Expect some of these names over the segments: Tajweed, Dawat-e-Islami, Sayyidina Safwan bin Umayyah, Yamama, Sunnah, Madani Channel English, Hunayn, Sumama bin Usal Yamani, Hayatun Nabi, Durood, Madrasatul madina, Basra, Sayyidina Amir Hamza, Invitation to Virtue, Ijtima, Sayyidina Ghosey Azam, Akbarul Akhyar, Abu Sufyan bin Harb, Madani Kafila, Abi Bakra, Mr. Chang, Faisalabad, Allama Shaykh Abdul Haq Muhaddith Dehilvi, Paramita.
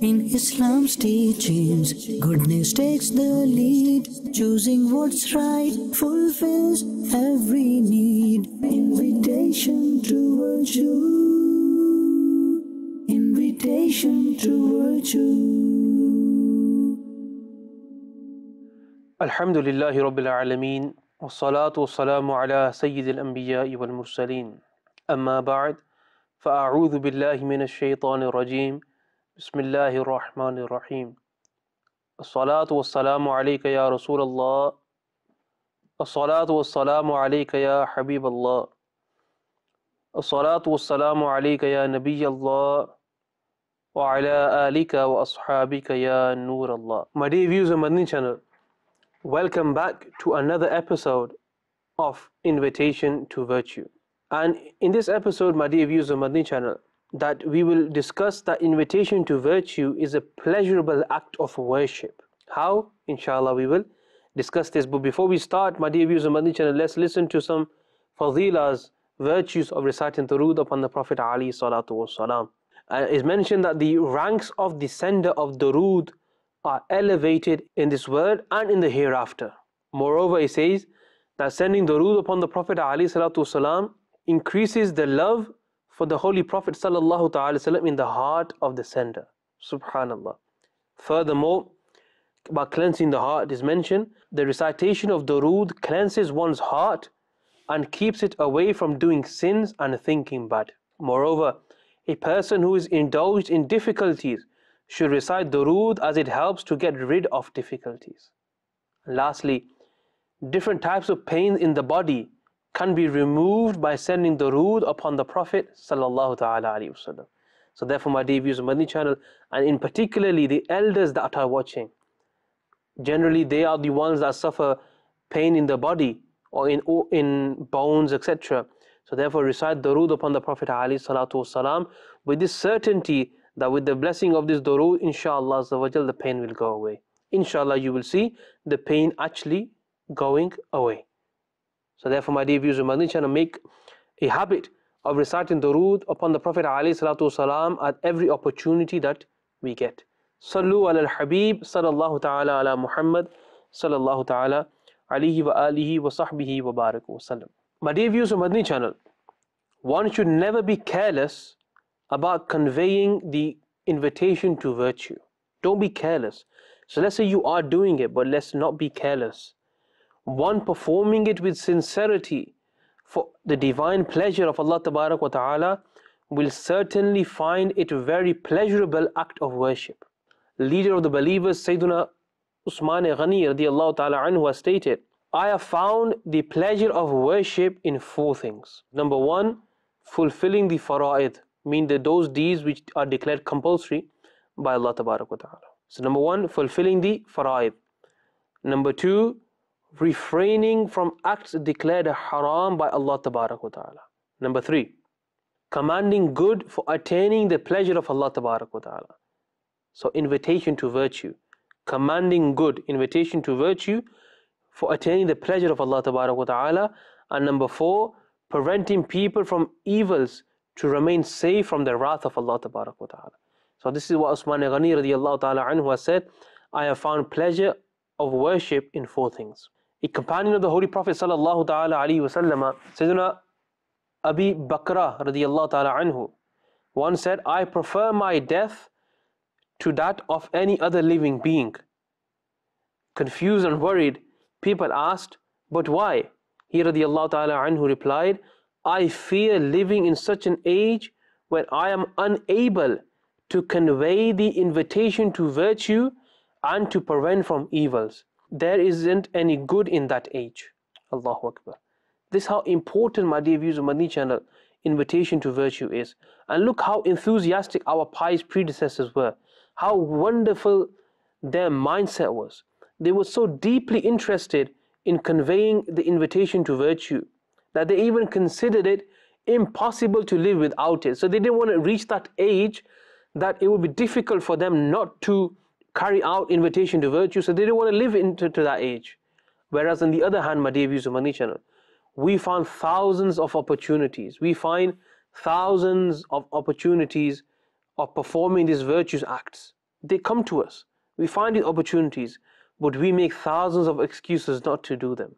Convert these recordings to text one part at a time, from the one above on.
In Islam's teachings, goodness takes the lead. Choosing what's right fulfills every need. Invitation to virtue. Invitation to virtue. Alhamdulillahi Rabbil Alameen. Wassalatu wassalamu ala Sayyidil Anbiya'i wal Mursaleen. Amma ba'd. Fa'a'udhu billahi minash shaitanir rajeem. Bismillahir Rahmanir Rahim. As-salatu was-salamu alayka ya Rasulullah. As-salatu was-salamu alayka ya Habiballah. As-salatu was-salamu alayka ya Nabiyallah. Wa ala alika wa ashabika ya Noorallah. My dear viewers on Madani Channel, welcome back to another episode of Invitation to Virtue. And in this episode, my dear viewers on Madani Channel, that we will discuss that invitation to virtue is a pleasurable act of worship. How? Inshallah, we will discuss this. But before we start, my dear viewers on Madani Channel, let's listen to some fadilas, virtues of reciting Durood upon the Prophet Ali Salatu Wasalam. It's mentioned that the ranks of the sender of Durood are elevated in this world and in the hereafter. Moreover, it says that sending Durood upon the Prophet Ali Salatu Wasalam increases the love for the Holy Prophet Sallallahu Alaihi Wasallam in the heart of the sender. Subhanallah. Furthermore, about cleansing the heart is mentioned, the recitation of Durood cleanses one's heart and keeps it away from doing sins and thinking bad. Moreover, a person who is indulged in difficulties should recite Durood, as it helps to get rid of difficulties. And lastly, different types of pain in the body can be removed by sending Durood upon the Prophet Sallallahu Alaihi Wasallam. So therefore, my dear viewers on Madani Channel, and in particularly the elders that are watching, generally they are the ones that suffer pain in the body or in bones, etc. So therefore, recite Durood upon the Prophet Alayhi Salatu Wasalam with this certainty that with the blessing of this Durood, inshallah, the pain will go away. Inshallah, you will see the pain actually going away. So therefore, my dear viewers of Madani Channel, make a habit of reciting Durood upon the Prophet ﷺ at every opportunity that we get. Sallu ala al-Habib sallallahu ta'ala ala Muhammad sallallahu ta'ala alihi wa sahbihi wa barak wa sallam. My dear viewers of Madani Channel, one should never be careless about conveying the invitation to virtue. Don't be careless. So let's say you are doing it, but let's not be careless. One performing it with sincerity for the divine pleasure of Allah Tabarak wa Ta'ala will certainly find it a very pleasurable act of worship. Leader of the believers Sayyiduna Usman Ghani radiyallahu ta'ala anhu has stated, I have found the pleasure of worship in four things. Number one, fulfilling the fara'id, meaning those deeds which are declared compulsory by Allah Tabarak wa Ta'ala. So number one, fulfilling the fara'id. Number two, refraining from acts declared haram by Allah Tabarak wa Ta'ala. Number three, commanding good for attaining the pleasure of Allah Tabarak wa Ta'ala. So invitation to virtue, commanding good, invitation to virtue for attaining the pleasure of Allah Tabarak wa Ta'ala. And number four, preventing people from evils to remain safe from the wrath of Allah Tabarak wa Ta'ala. So this is what Usman Ghani radiyallahu ta'ala anhu has said, I have found pleasure of worship in four things. A companion of the Holy Prophet Sallallahu Ta'ala Alaihi Wasallam, Sayyiduna Abi Bakra radiyallahu ta'ala anhu, one said, I prefer my death to that of any other living being. Confused and worried, people asked, but why? He radiyallahu ta'ala anhu replied, I fear living in such an age when I am unable to convey the invitation to virtue and to prevent from evils. There isn't any good in that age. Allahu Akbar. This is how important, my dear viewers of Madani Channel, invitation to virtue is. And look how enthusiastic our pious predecessors were. How wonderful their mindset was. They were so deeply interested in conveying the invitation to virtue that they even considered it impossible to live without it. So they didn't want to reach that age that it would be difficult for them not to carry out invitation to virtue, so they didn't want to live into that age. Whereas on the other hand, my dear viewers of Madani Channel, we found thousands of opportunities. We find thousands of opportunities of performing these virtuous acts. They come to us. We find these opportunities, but we make thousands of excuses not to do them.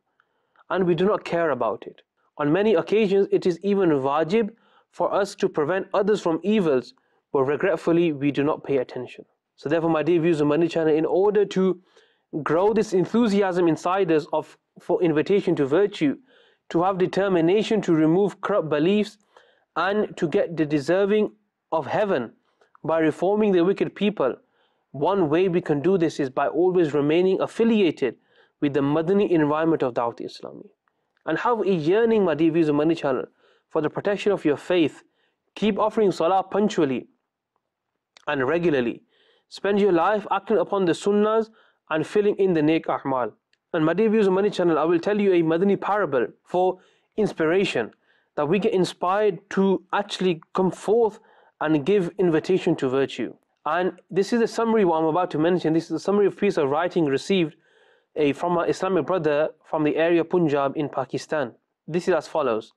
And we do not care about it. On many occasions, it is even wajib for us to prevent others from evils, but regretfully, we do not pay attention. So therefore, my dear viewers of Madani Channel, in order to grow this enthusiasm inside us for invitation to virtue, to have determination to remove corrupt beliefs, and to get the deserving of heaven by reforming the wicked people, one way we can do this is by always remaining affiliated with the Madani environment of Dawat-e-Islami. And have a yearning, my dear viewers of Madani Channel, for the protection of your faith. Keep offering salah punctually and regularly. Spend your life acting upon the sunnahs and filling in the neek ahmal. And my dear viewers of Madani Channel, I will tell you a Madani parable for inspiration, that we get inspired to actually come forth and give invitation to virtue. And this is a summary what I'm about to mention. This is a summary of piece of writing received from an Islamic brother from the area Punjab in Pakistan. This is as follows.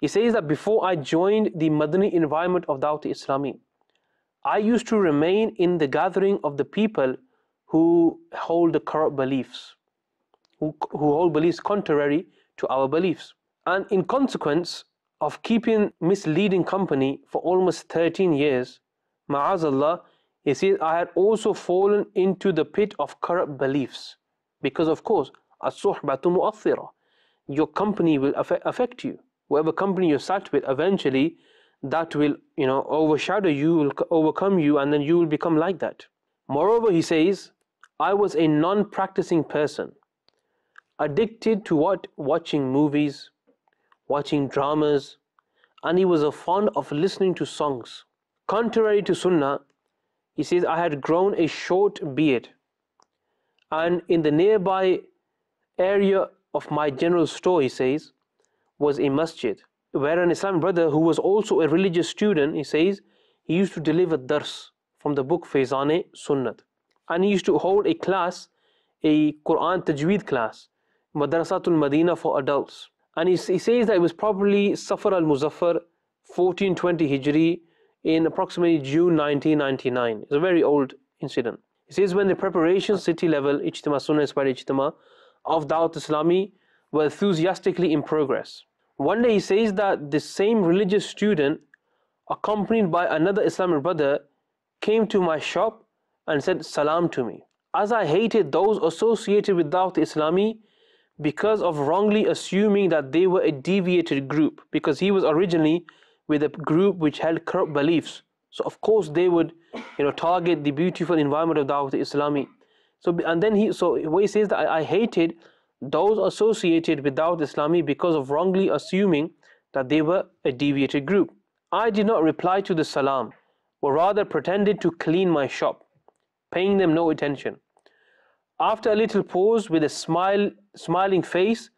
He says that before I joined the Madani environment of Dawat-e-Islami, I used to remain in the gathering of the people who hold the corrupt beliefs, who hold beliefs contrary to our beliefs. And in consequence of keeping misleading company for almost 13 years, ma'azallah, he says, I had also fallen into the pit of corrupt beliefs. Because of course, as-suhbatu mu'athira, your company will affect you. Whatever company you're sat with, eventually that will, overshadow you, will overcome you, and then you will become like that. Moreover, he says, I was a non-practicing person, addicted to what? Watching movies, watching dramas, and he was fond of listening to songs. Contrary to Sunnah, he says, I had grown a short beard, and in the nearby area of my general store, he says, was a masjid, where an Islamic brother who was also a religious student, he says, he used to deliver dars from the book Faizan-e sunnat, and he used to hold a class, a Quran tajweed class, Madrasatul Madina for adults. And he says that it was probably Safar al-Muzaffar 1420 Hijri in approximately June 1999. It's a very old incident. He says when the preparation city level Ijtima Sunnah inspired Ijtima of Dawat-e-Islami were enthusiastically in progress. One day he says that the same religious student, accompanied by another Islamic brother, came to my shop and said salam to me. As I hated those associated with Dawat-e-Islami because of wrongly assuming that they were a deviated group, because he was originally with a group which held corrupt beliefs. So of course they would, target the beautiful environment of Dawat-e-Islami. So he says that I hated those associated with Dawat-e-Islami because of wrongly assuming that they were a deviated group. I did not reply to the salam, but rather pretended to clean my shop, paying them no attention. After a little pause, with a smiling face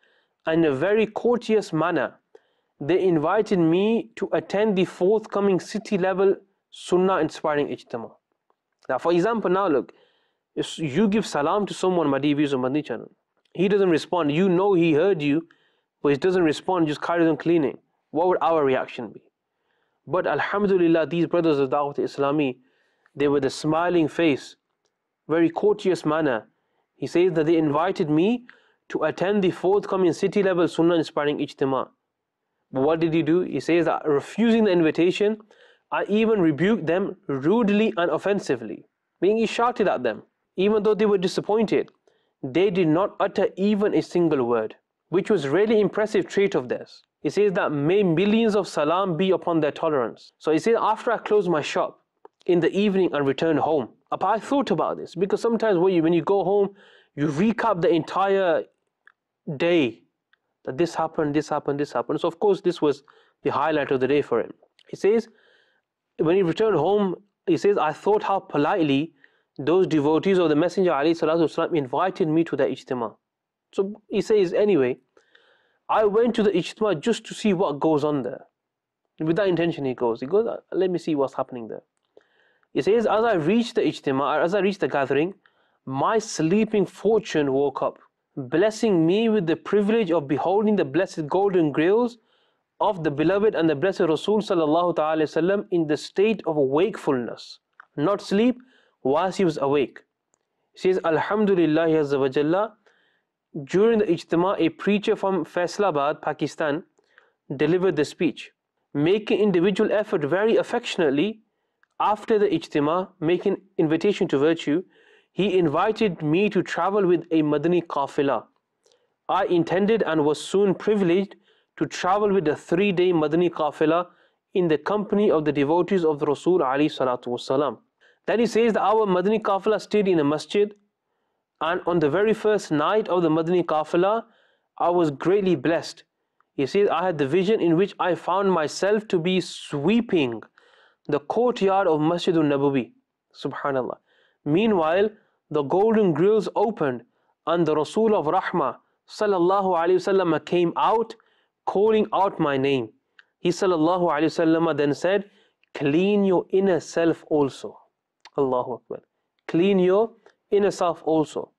and a very courteous manner, they invited me to attend the forthcoming city-level Sunnah-inspiring Ijtima. Now, for example, now look, if you give salam to someone, my dear viewers of Madani Channel, he doesn't respond. You know he heard you, but he doesn't respond, just carries on cleaning. What would our reaction be? But alhamdulillah, these brothers of Dawat-e-Islami, they were the smiling face, very courteous manner. He says that they invited me to attend the forthcoming city-level Sunnah-inspiring Ijtima. But what did he do? He says that refusing the invitation, I even rebuked them rudely and offensively. Meaning he shouted at them. Even though they were disappointed, they did not utter even a single word, which was really impressive trait of theirs. He says that may millions of salam be upon their tolerance. So he says, after I closed my shop in the evening and returned home, I thought about this, because sometimes when you go home, you recap the entire day, that this happened, this happened, this happened. So of course this was the highlight of the day for him. He says, when he returned home, he says, I thought how politely those devotees of the Messenger ﷺ invited me to the Ijtima. So he says, anyway, I went to the Ijtima just to see what goes on there. With that intention he goes, let me see what's happening there. He says, as I reached the Ijtima, as I reached the gathering, my sleeping fortune woke up, blessing me with the privilege of beholding the blessed golden grails of the beloved and the blessed Rasul sallallahu ta'ala wasallam in the state of wakefulness, not sleep, while she was awake. She says, Alhamdulillah Azza wa Jalla, during the Ijtima, a preacher from Faisalabad, Pakistan, delivered the speech, making individual effort very affectionately. After the Ijtima, making invitation to virtue, he invited me to travel with a Madani Kafila. I intended and was soon privileged to travel with a 3-day Madani Kafila in the company of the devotees of the Rasul alayhi salatu wasalam. Then he says that our Madani Kafila stayed in a masjid, and on the very first night of the Madani Kafila, I was greatly blessed. He says, I had the vision in which I found myself to be sweeping the courtyard of Masjid un Nabawi. Subhanallah. Meanwhile, the golden grills opened and the Rasul of Rahmah sallallahu alayhi wasallam came out, calling out my name. He sallallahu alayhi wasallam then said, clean your inner self also. Allahu Akbar. Clean your inner self also.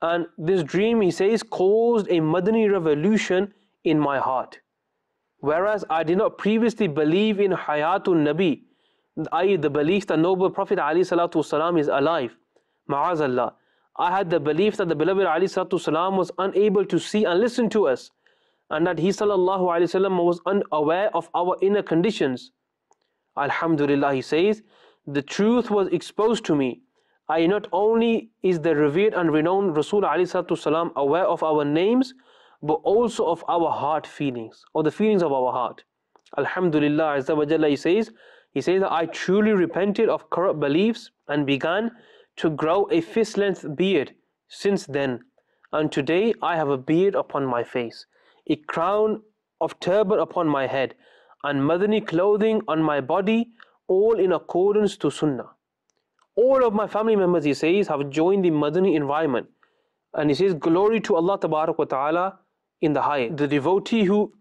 And this dream, he says, caused a Madani revolution in my heart. Whereas I did not previously believe in Hayatun Nabi, i.e. the belief that noble Prophet ﷺ is alive, ma'azallah. I had the belief that the beloved ﷺ was unable to see and listen to us, and that he ﷺ was unaware of our inner conditions. Alhamdulillah, he says, the truth was exposed to me. I not only is the revered and renowned Rasul ﷺ aware of our names, but also of our heart feelings, or the feelings of our heart. Alhamdulillah Azza wa Jalla, he says that I truly repented of corrupt beliefs and began to grow a fist-length beard since then. And today I have a beard upon my face, a crown of turban upon my head, and Madani clothing on my body, all in accordance to Sunnah. All of my family members, he says, have joined the Madani environment. And he says, glory to Allah Tabarak wa Ta'ala in the high. The devotee who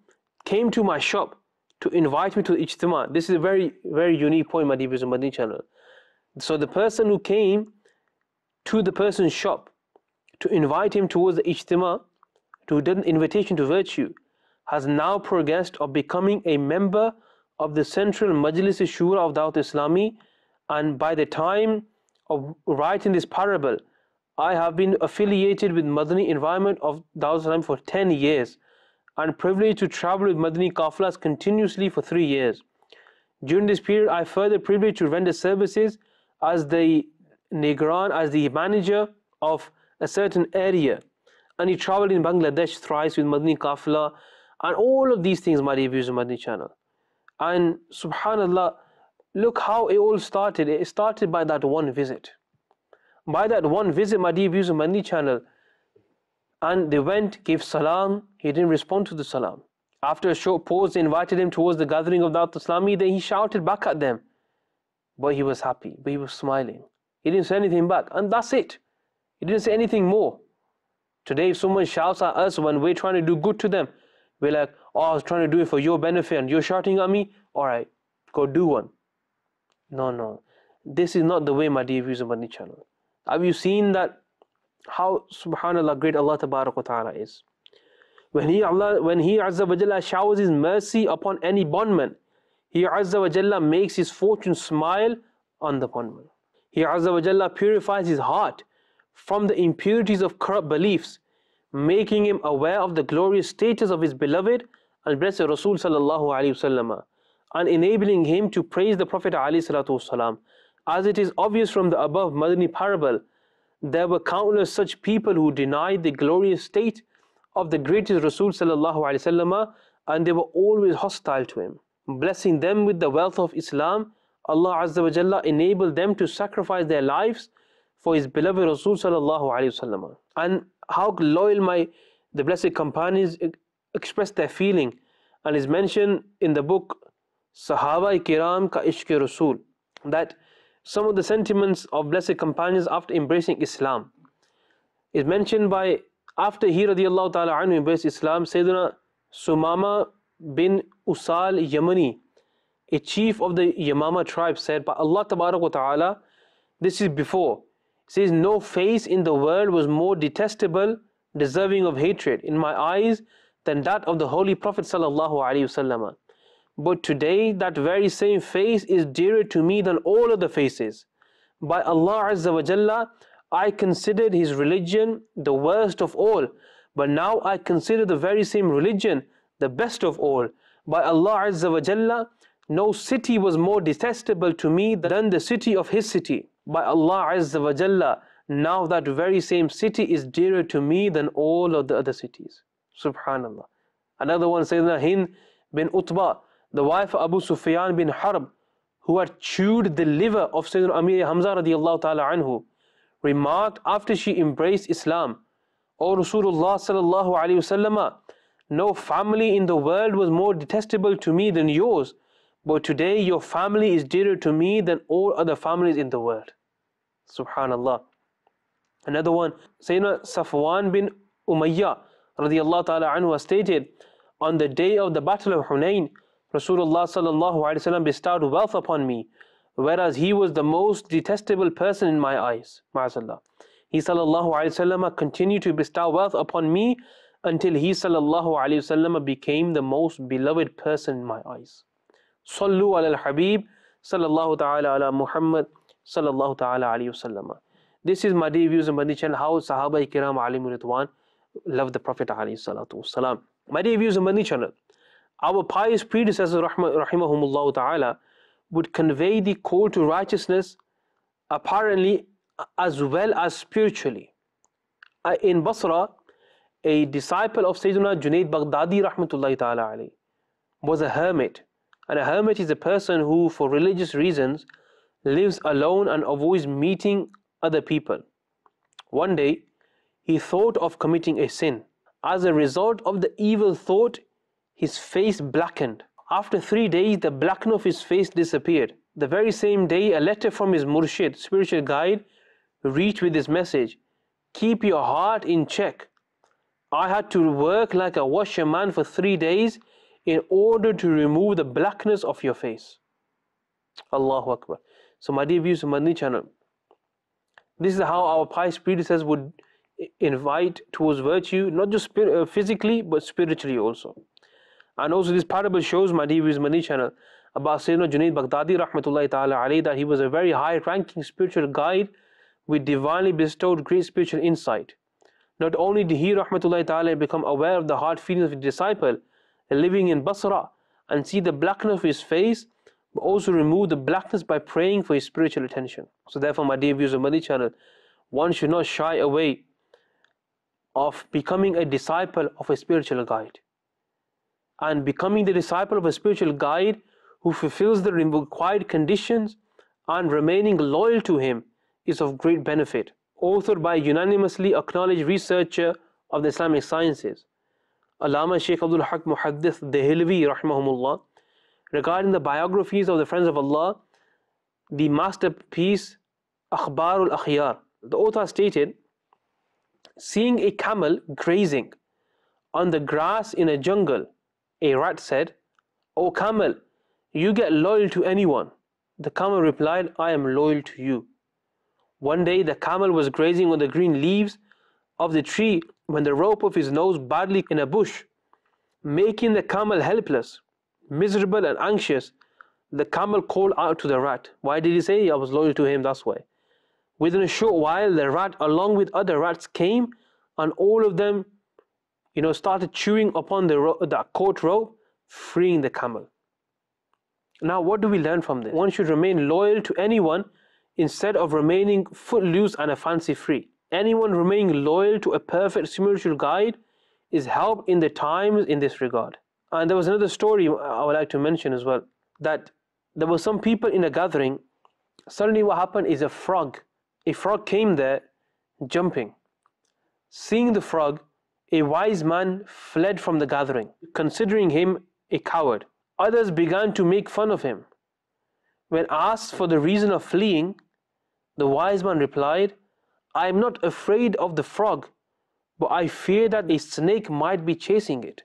came to my shop to invite me to Ijtima. This is a very, very unique point, my dear viewers on Madani channel. So the person who came to the person's shop to invite him towards the Ijtima, to do an invitation to virtue, has now progressed of becoming a member of the central Majlis-e-Shura of Dawat-e-Islami. And by the time of writing this parable, I have been affiliated with Madani environment of Dawat Islam for 10 years and privileged to travel with Madani Kafilas continuously for 3 years. During this period, I further privileged to render services as the Nigran, as the manager of a certain area. And he traveled in Bangladesh thrice with Madani Kafila, and all of these things, my dear viewers on Madani channel. And subhanallah, look how it all started. It started by that one visit. By that one visit, my dear viewers on Madani channel, and they went, gave salam, he didn't respond to the salam. After a short pause, they invited him towards the gathering of Dawat Islami. Then he shouted back at them. But he was happy, but he was smiling. He didn't say anything back, and that's it. He didn't say anything more. Today, if someone shouts at us when we're trying to do good to them, we're like, oh, I was trying to do it for your benefit, and you're shouting at me? Alright, go do one. No, no. This is not the way, my dear viewers on Madani channel. Have you seen that how subhanallah great Allah Tabarak wa Ta'ala is? When He Azza wa Jalla showers His mercy upon any bondman, He Azza wa Jalla makes His fortune smile on the bondman. He Azza wa Jalla purifies his heart from the impurities of corrupt beliefs, making him aware of the glorious status of his beloved and blessed Rasul Sallallahu Alaihi Wasallam, and enabling him to praise the Prophet Alaihi Salatu Wasallam. As it is obvious from the above Madani parable, there were countless such people who denied the glorious state of the greatest Rasul Sallallahu Alaihi Wasallam, and they were always hostile to him. Blessing them with the wealth of Islam, Allah Azza wa Jalla enabled them to sacrifice their lives for His beloved Rasul Sallallahu Alaihi Wasallam. And how loyal the blessed companions expressed their feeling, and is mentioned in the book Sahaba-i Kiram Ka Ishq-e-Rasul, that some of the sentiments of blessed companions after embracing Islam is mentioned by, after he radiallahu ta'ala anhu embraced Islam, Sayyidina Sumama bin Usal Yamani, a chief of the Yamama tribe, said, by Allah Tabarak wa Ta'ala, this is before, says, no face in the world was more detestable, deserving of hatred in my eyes than that of the Holy Prophet Sallallahu Alaihi Wasallam. But today, that very same face is dearer to me than all other faces. By Allah Azza wa Jalla, I considered his religion the worst of all, but now I consider the very same religion the best of all. By Allah Azza wa Jalla, no city was more detestable to me than the city of his city. By Allah Azza wa Jalla, now that very same city is dearer to me than all of the other cities. Subhanallah. Another one, Sayyidina Hind bin Utba, the wife of Abu Sufyan bin Harb, who had chewed the liver of Sayyidina Amir Hamza radiyallahu ta'ala anhu, remarked after she embraced Islam, O Rasulullah sallallahu alayhi wasallam, no family in the world was more detestable to me than yours, but today your family is dearer to me than all other families in the world. Subhanallah. Another one, Sayyidina Safwan bin Umayyah radiyallahu ta'ala anhu stated, on the day of the Battle of Hunayn, Rasulullah sallallahu alayhi wasallam bestowed wealth upon me, whereas he was the most detestable person in my eyes. Ma'azallah. He sallallahu alayhi wasallam continued to bestow wealth upon me until he sallallahu alayhi wasallam became the most beloved person in my eyes. Sallu ala al-Habib sallallahu ta'ala ala Muhammad sallallahu ta'ala alayhi wasallam. This is my day views on Madani Channel, how Sahaba-i Kiram Alimul Ridwan loved the Prophet alayhi salatu wasalam. My day views on Madani Channel. Our pious predecessors rahimahumullah ta'ala would convey the call to righteousness apparently as well as spiritually. In Basra, a disciple of Sayyiduna Junaid Baghdadi rahmatullahi ta'ala alayhi was a hermit, and a hermit is a person who for religious reasons lives alone and avoids meeting other people. One day he thought of committing a sin. As a result of the evil thought, his face blackened. After 3 days, the blackness of his face disappeared. The very same day, a letter from his murshid, spiritual guide, reached with this message: keep your heart in check. I had to work like a washerman for 3 days in order to remove the blackness of your face. Allahu Akbar. So my dear viewers, Madani Channel, this is how our pious predecessors would invite towards virtue, not just physically but spiritually also. And also this parable shows, my dear viewers, Madani Channel, about Sayyidina Junaid Baghdadi rahmatullahi ta'ala alayhi, that he was a very high-ranking spiritual guide with divinely bestowed great spiritual insight. Not only did he rahmatullahi ta'ala become aware of the hard feelings of his disciple living in Basra and see the blackness of his face, but also remove the blackness by praying for his spiritual attention. So therefore, my dear viewers of Madani Channel, one should not shy away of becoming a disciple of a spiritual guide. And becoming the disciple of a spiritual guide who fulfills the required conditions and remaining loyal to him is of great benefit. Authored by unanimously acknowledged researcher of the Islamic sciences, Allama Shaykh Abdul Haq Muhaddith Dehilvi rahimahumullah, regarding the biographies of the Friends of Allah, the masterpiece Akbarul Akhyar, the author stated, seeing a camel grazing on the grass in a jungle, a rat said, O camel, you get loyal to anyone. The camel replied, I am loyal to you. One day the camel was grazing on the green leaves of the tree when the rope of his nose badly in a bush, making the camel helpless, miserable and anxious. The camel called out to the rat. Why did he say? I was loyal to him, that's why. Within a short while, the rat along with other rats came, and all of them started chewing upon the coat rope, freeing the camel. Now what do we learn from this? One should remain loyal to anyone instead of remaining footloose and a fancy free. Anyone remaining loyal to a perfect spiritual guide is helped in the times in this regard. And there was another story I would like to mention as well, that there were some people in a gathering. Suddenly what happened is a frog came there jumping. Seeing the frog, a wise man fled from the gathering, considering him a coward. Others began to make fun of him. When asked for the reason of fleeing, the wise man replied, I am not afraid of the frog, but I fear that a snake might be chasing it.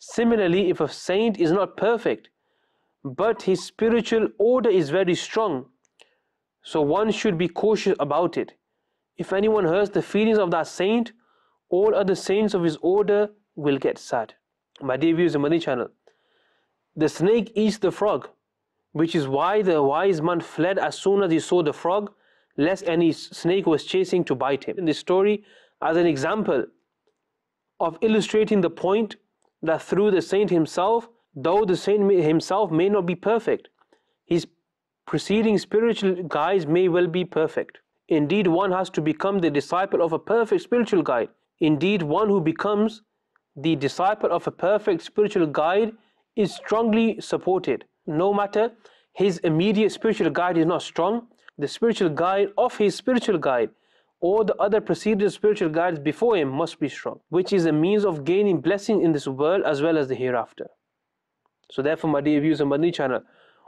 Similarly, if a saint is not perfect, but his spiritual order is very strong, so one should be cautious about it. If anyone hurts the feelings of that saint, all other saints of his order will get sad. My dear viewers of Madani Channel, the snake eats the frog, which is why the wise man fled as soon as he saw the frog lest any snake was chasing to bite him. In this story, as an example of illustrating the point that through the saint himself, though the saint himself may not be perfect, his preceding spiritual guides may well be perfect. Indeed, one has to become the disciple of a perfect spiritual guide. Indeed, one who becomes the disciple of a perfect spiritual guide is strongly supported. No matter his immediate spiritual guide is not strong, the spiritual guide of his spiritual guide or the other preceding spiritual guides before him must be strong, which is a means of gaining blessing in this world as well as the hereafter. So therefore, my dear viewers on Madani channel,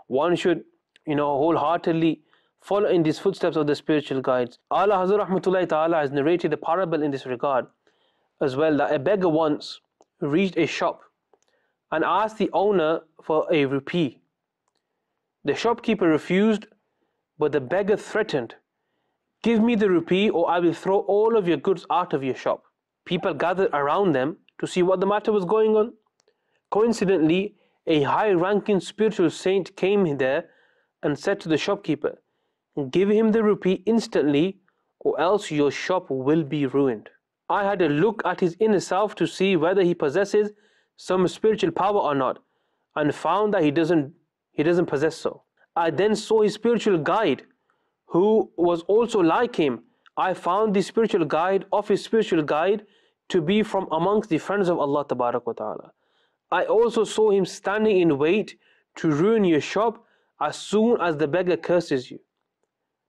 one should, wholeheartedly follow in these footsteps of the spiritual guides. Allah Hazrat Rahmatullahi Ta'ala has narrated a parable in this regard as well, that a beggar once reached a shop and asked the owner for a rupee. The shopkeeper refused, but the beggar threatened, "Give me the rupee or I will throw all of your goods out of your shop." People gathered around them to see what the matter was going on. Coincidentally, a high-ranking spiritual saint came there and said to the shopkeeper, "Give him the rupee instantly or else your shop will be ruined." I had a look at his inner self to see whether he possesses some spiritual power or not, and found that he doesn't possess so. I then saw his spiritual guide who was also like him. I found the spiritual guide of his spiritual guide to be from amongst the friends of Allah Ta'ala. I also saw him standing in wait to ruin your shop as soon as the beggar curses you.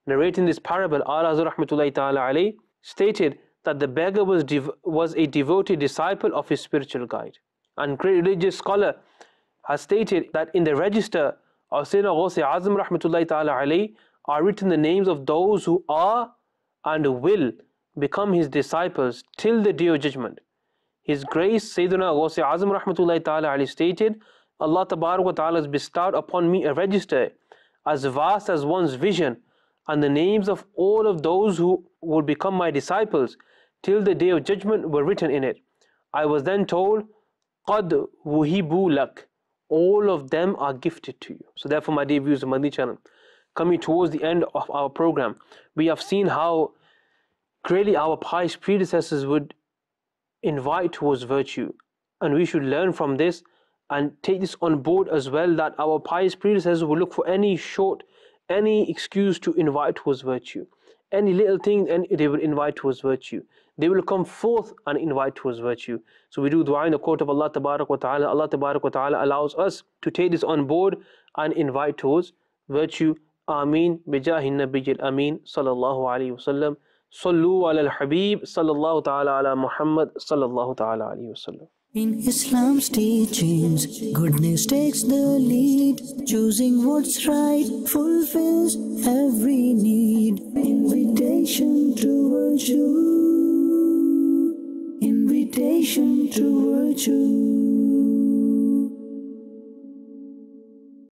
Narrating this parable, Allah Rahmatullahi Ta'ala alayhi stated that the beggar was a devoted disciple of his spiritual guide. And great religious scholar has stated that in the register of Sayyidina Ghosey Azam Rahmatullahi Ta'ala alayhi are written the names of those who are and will become his disciples till the day of judgment. His grace, Sayyiduna Ghosey Azam Rahmatullahi Ta'ala alayhi stated, "Allah Ta'ala has bestowed upon me a register as vast as one's vision, and the names of all of those who would become my disciples till the day of judgment were written in it. I was then told, Qad wuhibu lak, all of them are gifted to you." So therefore, my dear viewers of Madani channel, coming towards the end of our program, we have seen how greatly our pious predecessors would invite towards virtue, and we should learn from this and take this on board as well, that our pious predecessors will look for any excuse to invite towards virtue, any little thing, and they will invite towards virtue. They will come forth and invite towards virtue. So we do dua in the court of Allah Ta'ala. Allah Ta'ala allows us to take this on board and invite towards virtue. Ameen. Bijahin Nabijil Ameen. Sallallahu alayhi wa sallam. Sallu ala al-Habib. Sallallahu ta'ala ala Muhammad. Sallallahu ta'ala alayhi wa sallam. In Islam's teachings, goodness takes the lead. Choosing what's right fulfills every need. Invitation to virtue. Invitation to virtue.